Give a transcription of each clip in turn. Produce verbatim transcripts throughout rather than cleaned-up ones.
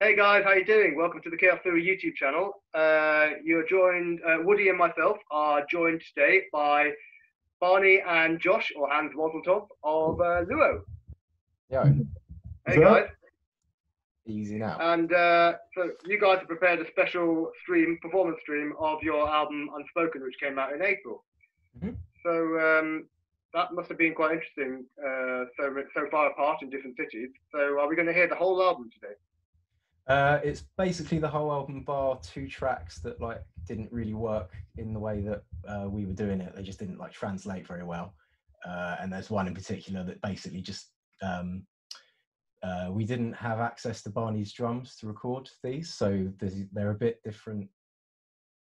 Hey guys, how you doing? Welcome to the Chaos Theory YouTube channel. Uh, you're joined, uh, Woody and myself are joined today by Barney and Josh, or Hans Waddletop, of uh, Luo. Yo. Hey so, guys. Easy now. And uh, so you guys have prepared a special stream, performance stream, of your album Unspoken, which came out in April. Mm-hmm. So um, that must have been quite interesting, uh, so, so far apart in different cities. So are we going to hear the whole album today? Uh, it's basically the whole album bar two tracks that like didn't really work in the way that uh, we were doing it. They just didn't like translate very well. Uh, and there's one in particular that basically just, um, uh, we didn't have access to Barney's drums to record these. So they're a bit different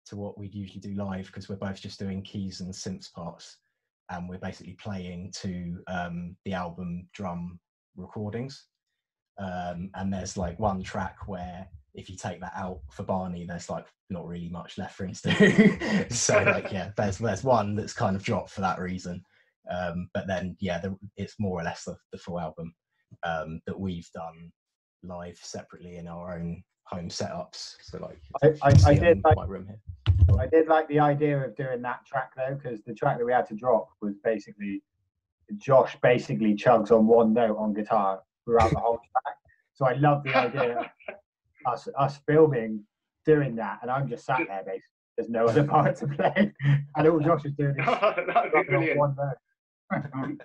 to what we'd usually do live because we're both just doing keys and synth parts. And we're basically playing to um, the album drum recordings. Um, and there's like one track where if you take that out for Barney, there's like not really much left for him to do. So like, yeah, there's there's one that's kind of dropped for that reason. Um, but then, yeah, the, it's more or less the, the full album um, that we've done live separately in our own home setups. So like, I, I, I did like, my room here. I did like the idea of doing that track though, because the track that we had to drop was basically Josh basically chugs on one note on guitar throughout the whole track. So I love the idea of us, us filming, doing that, and I'm just sat there basically. There's no other part to play. And all Josh is doing is oh, that would be one note.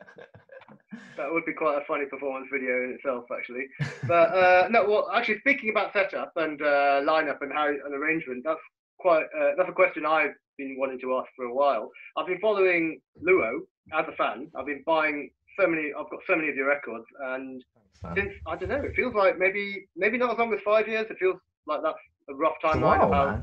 That would be quite a funny performance video in itself, actually. But uh, no, well, actually thinking about setup and uh, lineup and how an arrangement, that's quite uh, that's a question I've been wanting to ask for a while. I've been following Luo as a fan. I've been buying so many. I've got so many of your records, and since I don't know, it feels like maybe maybe not as long as five years. It feels like that's a rough timeline of how,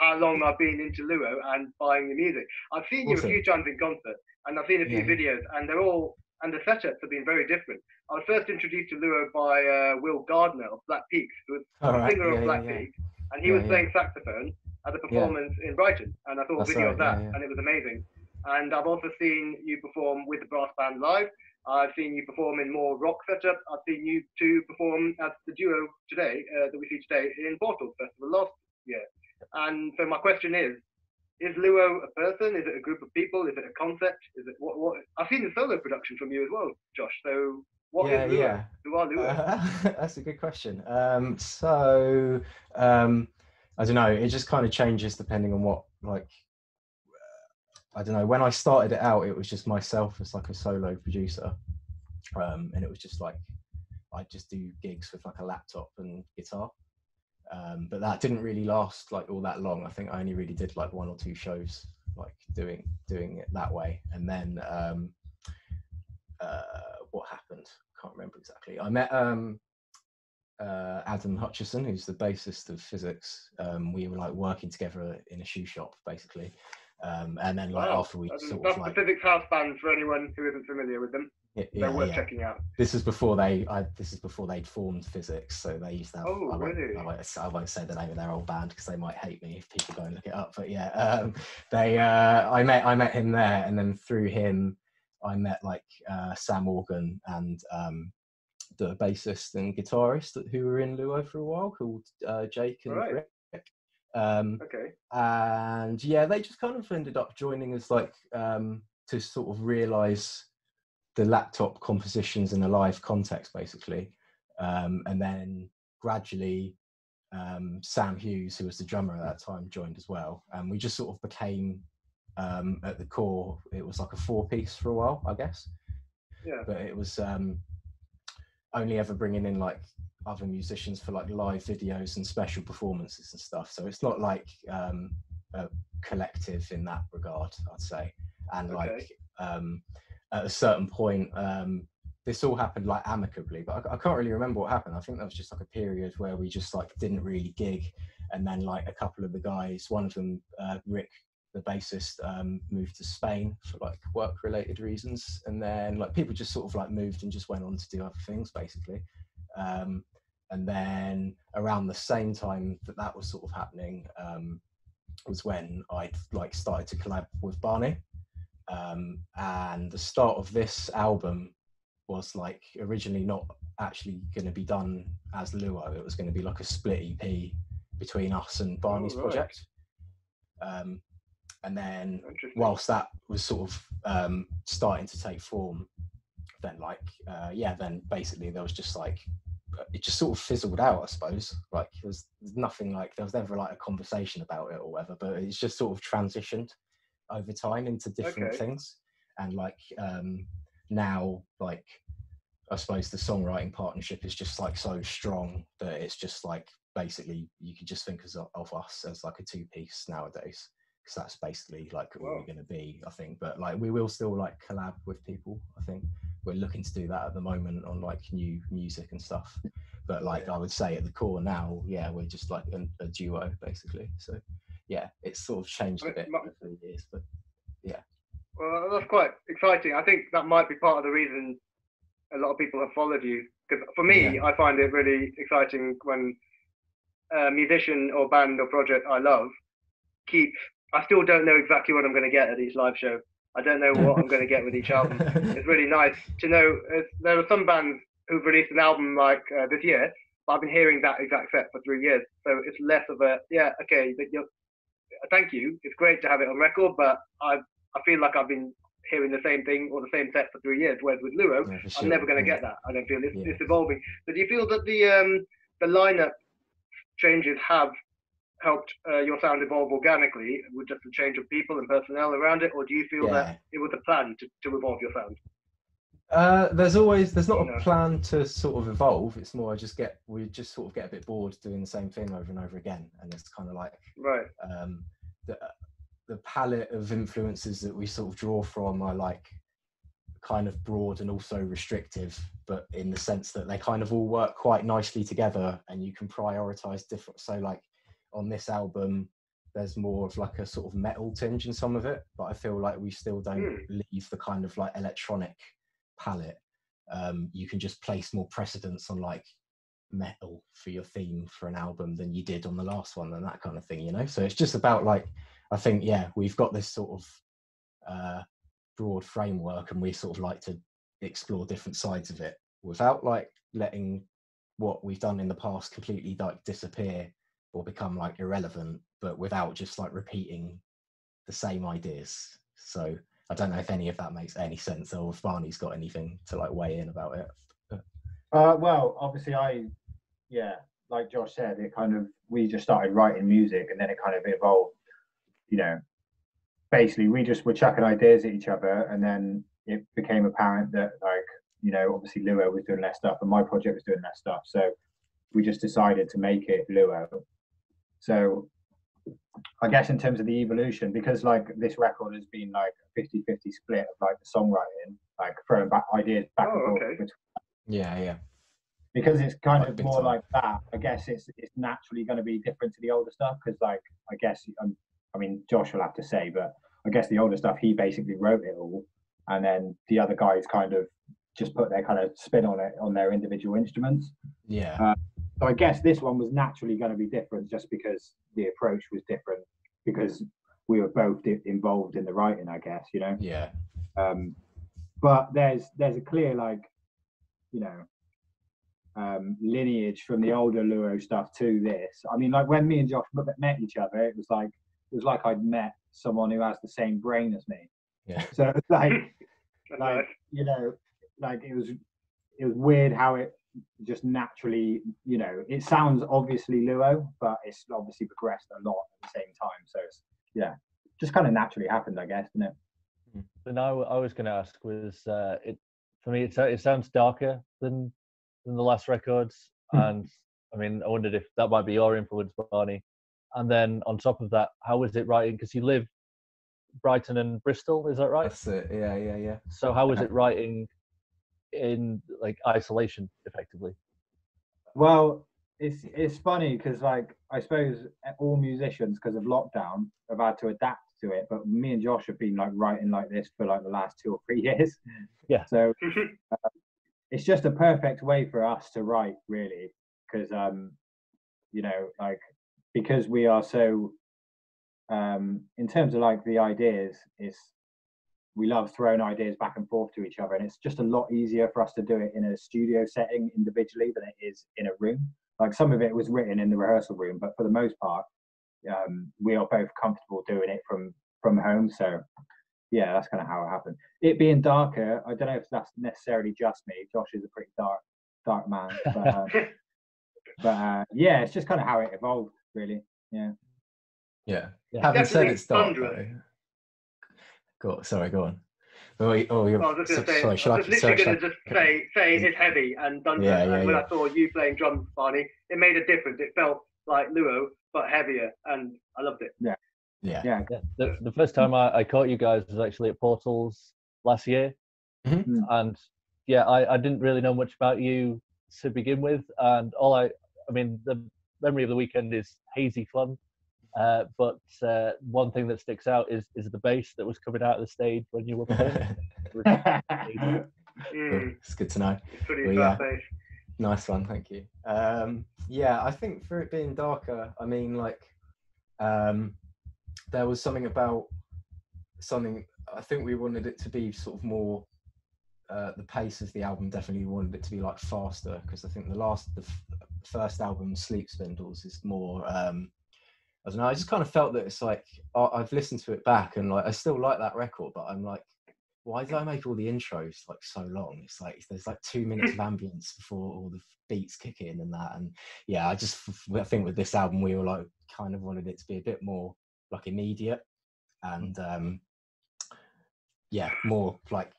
how long I've been into Luo and buying your music. I've seen awesome. you a few times in concert, and I've seen a few yeah. videos, and they're all and the setups have been very different. I was first introduced to Luo by uh, Will Gardner of Black Peaks, who was all the right. singer yeah, of Black yeah. Peaks, and he yeah, was yeah. playing saxophone at a performance yeah. in Brighton, and I saw that's a video right. of that, yeah, yeah. and it was amazing. And I've also seen you perform with the brass band live. I've seen you perform in more rock setups. I've seen you two perform as the duo today, uh, that we see today in Portal Festival last year. And so my question is, is Luo a person? Is it a group of people? Is it a concept? Is it what? what? I've seen the solo production from you as well, Josh. So what yeah, is Luo? Yeah. Who are Luo? Uh, that's a good question. Um, so um, I don't know. It just kind of changes depending on what, like, I don't know, when I started it out, it was just myself as like a solo producer. Um, and it was just like, I'd just do gigs with like a laptop and guitar. Um, but that didn't really last like all that long. I think I only really did like one or two shows, like doing doing it that way. And then um, uh, what happened? I can't remember exactly. I met um, uh, Adam Hutchison, who's the bassist of Physics. Um, we were like working together in a shoe shop, basically. Um, and then like wow. after we that's, sort that's of like... Physics house band for anyone who isn't familiar with them. Yeah, yeah, they're worth yeah. checking out. This is before they, I, this is before they'd formed Physics, so they used to have, oh, I, won't, really? I, won't, I won't say the name of their old band because they might hate me if people go and look it up, but yeah, um, they, uh, I met, I met him there, and then through him, I met like uh, Sam Organ and um, the bassist and guitarist who were in Luo for a while, called uh, Jake and right. Rick. Um, okay. And yeah, they just kind of ended up joining us like um, to sort of realise the laptop compositions in a live context, basically. Um, and then gradually, um, Sam Hughes, who was the drummer at that time, joined as well. And we just sort of became, um, at the core, it was like a four-piece for a while, I guess. Yeah. But it was um, only ever bringing in like other musicians for like live videos and special performances and stuff, so it's not like um a collective in that regard, I'd say. And okay. like um at a certain point um this all happened like amicably, but I, I can't really remember what happened. I think that was just like a period where we just like didn't really gig, and then like a couple of the guys, one of them uh Rick the bassist, um moved to Spain for like work related reasons, and then like people just sort of like moved and just went on to do other things, basically. um And then around the same time that that was sort of happening um, was when I like started to collab with Barney. Um, and the start of this album was like originally not actually going to be done as Luo. It was going to be like a split E P between us and Barney's oh, right. project. Um, and then whilst that was sort of um, starting to take form, then like, uh, yeah, then basically there was just like, it just sort of fizzled out, I suppose. Like there was nothing like, there was never like a conversation about it or whatever, but it's just sort of transitioned over time into different okay. things. And like um, now, like, I suppose the songwriting partnership is just like so strong that it's just like, basically you could just think of, of us as like a two piece nowadays. Cause that's basically like what wow. we're going to be, I think. But like, we will still like collab with people. I think we're looking to do that at the moment on like new music and stuff. But like, yeah. I would say at the core now, yeah, we're just like a, a duo basically. So yeah, it's sort of changed a bit over the years, but yeah. Well, that's quite exciting. I think that might be part of the reason a lot of people have followed you. Because for me, yeah. I find it really exciting when a musician or band or project I love keep, I still don't know exactly what I'm going to get at each live show. I don't know what I'm going to get with each album. It's really nice to know. There are some bands who've released an album like uh, this year, but I've been hearing that exact set for three years. So it's less of a, yeah, okay, but you're, thank you. It's great to have it on record, but I I feel like I've been hearing the same thing or the same set for three years, whereas with Luo, yeah, sure. I'm never going to get that. I don't feel it's, yeah. it's evolving. So do you feel that the um, the lineup changes have helped uh, your sound evolve organically with just the change of people and personnel around it, or do you feel yeah. that it was a plan to, to evolve your sound? Uh, there's always, there's not you a know. plan to sort of evolve. It's more I just get, we just sort of get a bit bored doing the same thing over and over again. And it's kind of like, right. Um, the, the palette of influences that we sort of draw from are like kind of broad and also restrictive, but in the sense that they kind of all work quite nicely together and you can prioritize different. So like on this album, there's more of like a sort of metal tinge in some of it, but I feel like we still don't mm. leave the kind of like electronic palette. Um, you can just place more precedence on like metal for your theme for an album than you did on the last one and that kind of thing, you know? So it's just about like, I think, yeah, we've got this sort of uh, broad framework and we sort of like to explore different sides of it without like letting what we've done in the past completely like disappear or become like irrelevant, but without just like repeating the same ideas. So I don't know if any of that makes any sense or if Barney's got anything to like weigh in about it. Uh, well, obviously I, yeah, like Josh said, it kind of, we just started writing music and then it kind of evolved. You know, basically we just were chucking ideas at each other and then it became apparent that like, you know, obviously Luo was doing less stuff and my project was doing less stuff. So we just decided to make it Luo. So I guess in terms of the evolution, because like this record has been like a fifty fifty split of like the songwriting, like throwing back ideas back oh, and forth. Okay. Yeah, yeah. Because it's kind of more like that, I guess it's it's naturally going to be different to the older stuff because like, I guess, I'm, I mean, Josh will have to say, but I guess the older stuff, he basically wrote it all. And then the other guys kind of just put their kind of spin on it on their individual instruments. Yeah. Uh, so I guess this one was naturally going to be different just because the approach was different because we were both involved in the writing, I guess, you know? Yeah. Um, but there's, there's a clear, like, you know, um, lineage from the older Luo stuff to this. I mean, like when me and Josh met each other, it was like, it was like I'd met someone who has the same brain as me. Yeah. So it was like, like you know, like it was, it was weird how it just naturally, you know, it sounds obviously Luo, but it's obviously progressed a lot at the same time. So it's, yeah, just kind of naturally happened, I guess, didn't it? And I, I was going to ask was, uh, it for me, it, it sounds darker than than the last records, and I mean, I wondered if that might be your influence, Barney. And then on top of that, how was it writing? Because you live Brighton and Bristol, is that right? That's it. Yeah, yeah, yeah. So how was it writing in like isolation, effectively? Well, it's it's funny because like I suppose all musicians, because of lockdown, have had to adapt to it. But me and Josh have been like writing like this for like the last two or three years. Yeah. So uh, it's just a perfect way for us to write, really, because um, you know, like. Because we are so, um, in terms of like the ideas, it's we love throwing ideas back and forth to each other, and it's just a lot easier for us to do it in a studio setting individually than it is in a room. Like, some of it was written in the rehearsal room, but for the most part, um, we are both comfortable doing it from from home. So yeah, that's kind of how it happened. It being darker, I don't know if that's necessarily just me. Josh is a pretty dark dark man, but, uh, but uh, yeah, it's just kind of how it evolved, really. Yeah. Yeah. yeah. Having That's said it's dark. Go, sorry, go on. Oh, oh you're, well, I was just so, going to say, sorry, I was just literally going to just say, say it's heavy and Dunder. Yeah, yeah, and when yeah. I saw you playing drums, Barney, it made a difference. It felt like Luo, but heavier, and I loved it. Yeah. Yeah. yeah. yeah. The, the first time I, I caught you guys was actually at Portals last year. Mm-hmm. And yeah, I, I didn't really know much about you to begin with. And all I, I mean, the memory of the weekend is hazy fun. Uh, but uh, one thing that sticks out is is the bass that was coming out of the stage when you were playing. mm. It's good to know. Well, yeah. Nice one, thank you. Um, yeah, I think for it being darker, I mean, like, um, there was something about something. I think we wanted it to be sort of more. Uh, the pace of the album, definitely wanted it to be like faster, because I think the last, the f first album, Sleep Spindles, is more. Um, I don't know, I just kind of felt that it's like, oh, I've listened to it back and like I still like that record, but I'm like, why did I make all the intros like so long? It's like, there's like two minutes of ambience before all the beats kick in and that. And yeah, I just, I think with this album, we were like, kind of wanted it to be a bit more like immediate and um, yeah, more like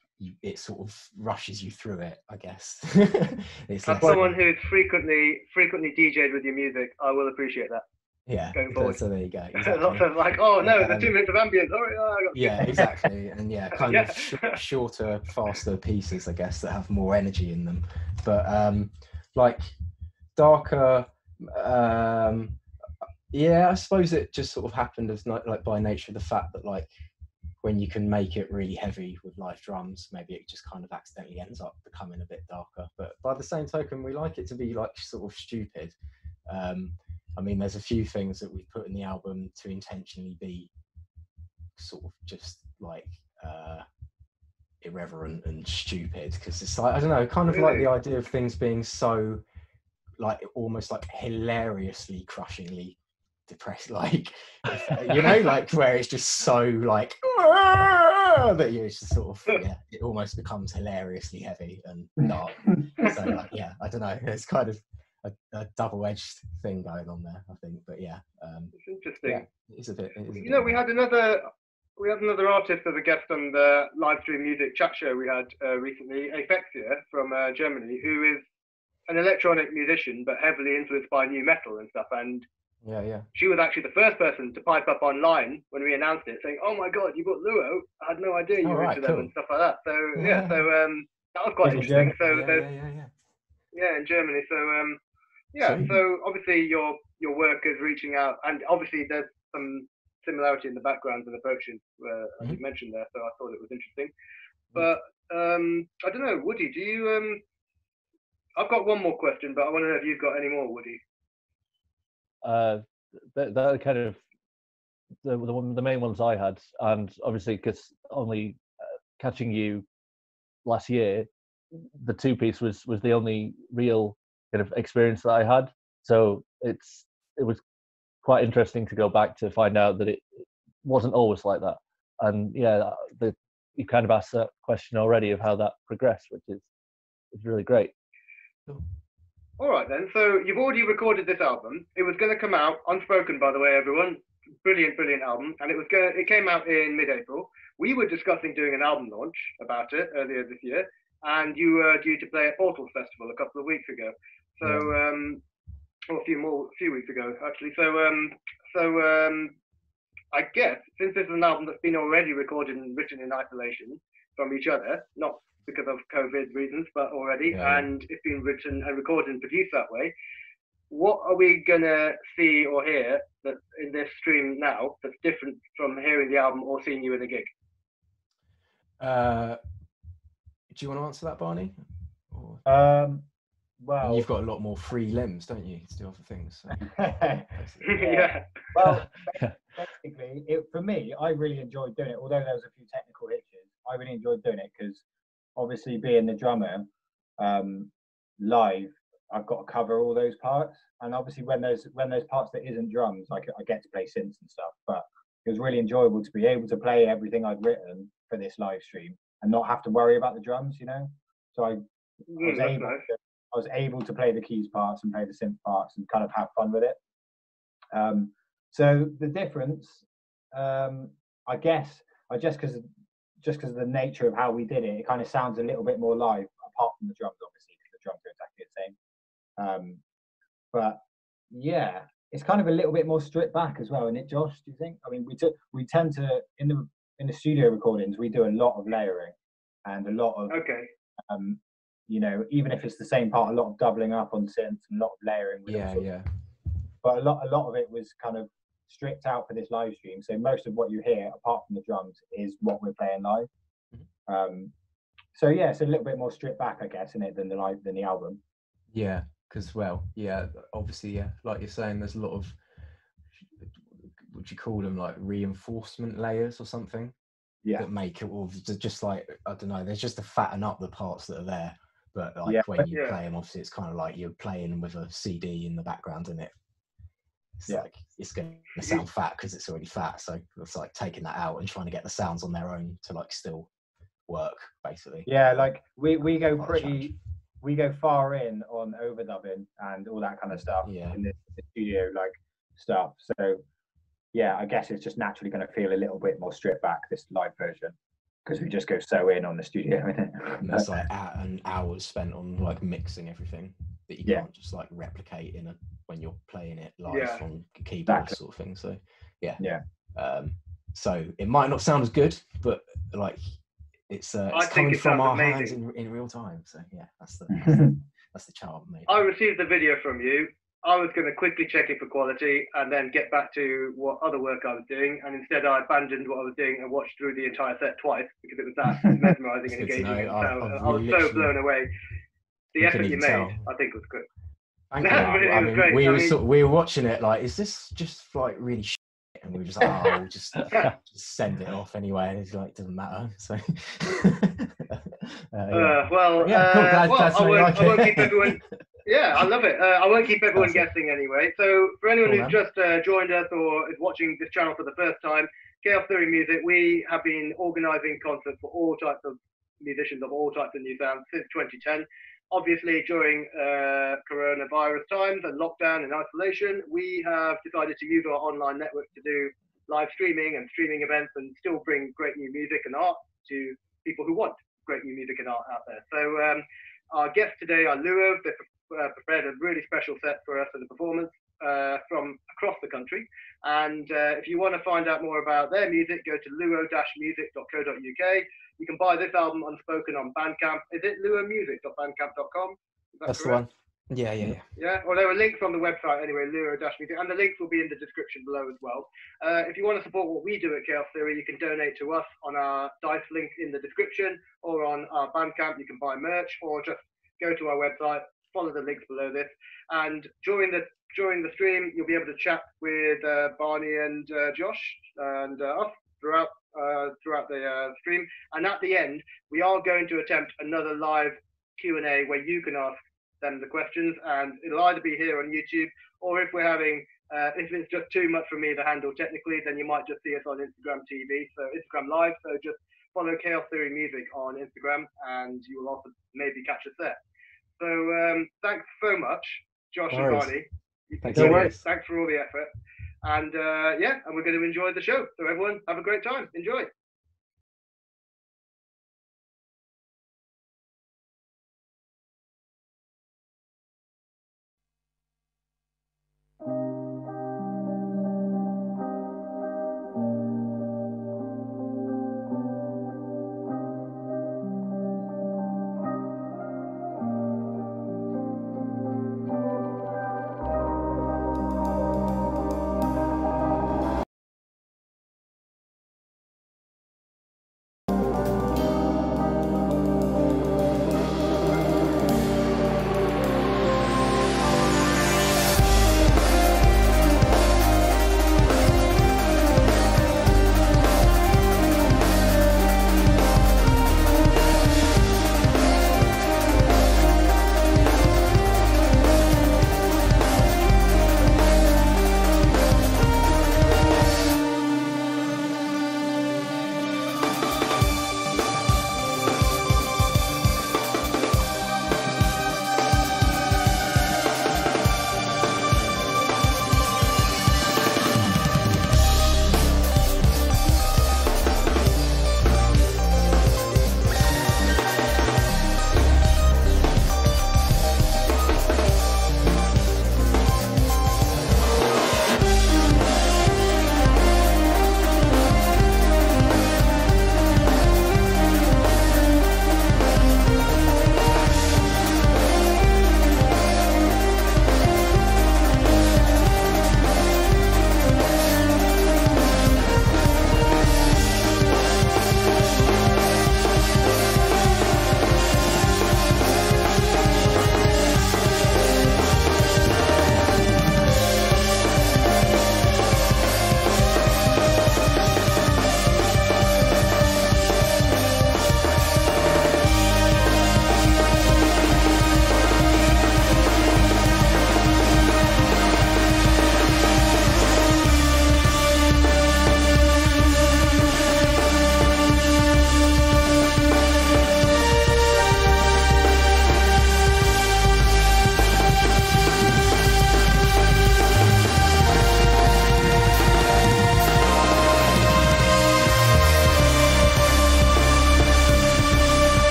it sort of rushes you through it, I guess. It's As someone who frequently, frequently D J'd with your music, I will appreciate that. Yeah, so there you go. Exactly. Lots of like, oh no, um, the two minutes of ambience. All right, oh, I got yeah, exactly, and yeah, kind yeah. of sh shorter, faster pieces, I guess, that have more energy in them. But um, like darker, um, yeah, I suppose it just sort of happened as not, like by nature of the fact that like when you can make it really heavy with live drums, maybe it just kind of accidentally ends up becoming a bit darker. But by the same token, we like it to be like sort of stupid. Um, I mean, there's a few things that we've put in the album to intentionally be sort of just like uh, irreverent and stupid, because it's like, I don't know, kind of like the idea of things being so like almost like hilariously, crushingly depressed, like, you know, like where it's just so like that you just sort of, yeah, it almost becomes hilariously heavy and dark. So like, yeah, I don't know, it's kind of A, a double-edged thing going on there, I think. But yeah, um, it's interesting. Yeah, it's a bit. It is you a know, bit we had another, we had another artist as a guest on the live stream music chat show we had uh, recently, Aphexia from uh, Germany, who is an electronic musician but heavily influenced by new metal and stuff. And yeah, yeah, she was actually the first person to pipe up online when we announced it, saying, "Oh my God, you got Luo! I had no idea you oh, were right, into cool. them and stuff like that." So yeah, yeah so um, that was quite yeah, interesting. Yeah, so yeah, there's, yeah, yeah, yeah. yeah, in Germany. So um. Yeah, so obviously your your work is reaching out, and obviously there's some similarity in the backgrounds and the production, uh, as you mentioned there. So I thought it was interesting. But um, I don't know, Woody, do you? Um, I've got one more question, but I want to know if you've got any more, Woody. Uh, that, that kind of the the, one, the main ones I had, and obviously because only uh, catching you last year, the two piece was was the only real of experience that I had, so it's it was quite interesting to go back to find out that it wasn't always like that. And yeah, the, you kind of asked that question already of how that progressed, which is is really great. All right then, so you've already recorded this album. It was going to come out, Unspoken, by the way, everyone. Brilliant, brilliant album, and it was going. It came out in mid-April. We were discussing doing an album launch about it earlier this year, and you were due to play at Portal Festival a couple of weeks ago. So, um, or a few more, a few weeks ago actually. So, um, so um, I guess since this is an album that's been already recorded and written in isolation from each other, not because of COVID reasons, but already, yeah. and it's been written and recorded and produced that way. What are we gonna see or hear that in this stream now that's different from hearing the album or seeing you in a gig? Uh, do you want to answer that, Barney? Or... Um. Well, and you've got a lot more free limbs, don't you, to do other things. So. yeah. Well, basically, it, for me, I really enjoyed doing it, although there was a few technical hitches. I really enjoyed doing it because obviously being the drummer um, live, I've got to cover all those parts. And obviously when there's when there's parts that isn't drums, I, I get to play synths and stuff. But it was really enjoyable to be able to play everything I'd written for this live stream and not have to worry about the drums, you know? So I, I, was, mm, able nice. to, I was able to play the keys parts and play the synth parts and kind of have fun with it. Um, so the difference, um, I guess, I just because just because of the nature of how we did it, it kind of sounds a little bit more live, apart from the drums, obviously, because the drums are exactly the same. Um, but yeah, it's kind of a little bit more stripped back as well, isn't it, Josh? Do you think? I mean, we t we tend to in the in the studio recordings we do a lot of layering and a lot of okay, um, you know, even if it's the same part, a lot of doubling up on synths and a lot of layering. Yeah, sort of, yeah. But a lot a lot of it was kind of stripped out for this live stream. So most of what you hear, apart from the drums, is what we're playing live. Um, so yeah, it's a little bit more stripped back, I guess, in it than the live than the album. Yeah. As well, yeah, obviously, yeah, like you're saying, there's a lot of, what do you call them, like reinforcement layers or something, yeah, that make it, or just like, I don't know, there's just to fatten up the parts that are there, but like yeah. when you yeah. play them, obviously, it's kind of like you're playing with a C D in the background, isn't it? It's yeah. like it's going to sound fat because it's already fat, so it's like taking that out and trying to get the sounds on their own to like still work, basically. Yeah, like we we go pretty. We go far in on overdubbing and all that kind of stuff yeah. in the, the studio, like stuff. So, yeah, I guess it's just naturally going to feel a little bit more stripped back this live version because we just go so in on the studio. And that's like an hour spent on like mixing everything that you yeah. can't just like replicate in a, when you're playing it live yeah. on keyboard exactly. sort of thing. So, yeah, yeah. Um, so it might not sound as good, but like. It's, uh, it's coming from our amazing. hands in, in real time, so yeah, that's the that's the, that's the charm. Maybe. I received the video from you. I was going to quickly check it for quality and then get back to what other work I was doing, and instead I abandoned what I was doing and watched through the entire set twice because it was that mesmerising and engaging. I, I, I, I was so blown away. The effort you made, tell. I think, was good. Thank you. I mean, we, I were mean, sort of, we were watching it like, is this just like really? Sh And we were just like, oh, we'll just, just send it off anyway. And it's like, it doesn't matter. So, uh, well, I won't keep everyone. Yeah, I love it. Uh, I won't keep everyone That's guessing it. anyway. So, for anyone cool, who's man. just uh, joined us or is watching this channel for the first time, Chaos Theory Music, we have been organising concerts for all types of musicians of all types of new sounds since twenty ten. Obviously, during uh, coronavirus times and lockdown and isolation, we have decided to use our online network to do live streaming and streaming events and still bring great new music and art to people who want great new music and art out there. So um, our guests today are Luo. They've uh, prepared a really special set for us and a performance uh, from across the country. And uh, if you want to find out more about their music, go to luo dash music dot co dot U K. You can buy this album, Unspoken, on Bandcamp. Is it luo music dot bandcamp dot com? That That's correct? the one. Yeah, yeah, yeah. Yeah, or there are links on the website anyway, luo dash music, and the links will be in the description below as well. Uh, if you want to support what we do at Chaos Theory, you can donate to us on our Dice link in the description, or on our Bandcamp, you can buy merch, or just go to our website, follow the links below this, and during the during the stream, you'll be able to chat with uh, Barney and uh, Josh and uh, us throughout Uh, throughout the uh, stream, and at the end we are going to attempt another live Q and A where you can ask them the questions, and it'll either be here on YouTube, or if we're having uh, if it's just too much for me to handle technically, then you might just see us on Instagram T V, so Instagram Live, so just follow Chaos Theory Music on Instagram and you will also maybe catch us there. So um, thanks so much, Josh no and Barney. Thanks, no thanks for all the effort. And uh, yeah, and we're going to enjoy the show. So everyone, have a great time. Enjoy.